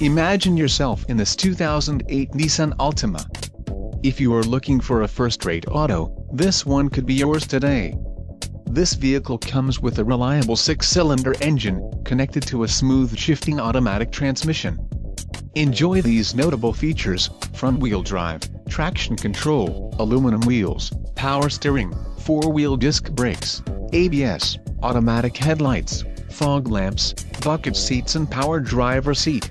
Imagine yourself in this 2008 Nissan Altima. If you are looking for a first-rate auto, this one could be yours today. This vehicle comes with a reliable 6-cylinder engine, connected to a smooth shifting automatic transmission. Enjoy these notable features: front-wheel drive, traction control, aluminum wheels, power steering, four-wheel disc brakes, ABS, automatic headlights, fog lamps, bucket seats and power driver seat.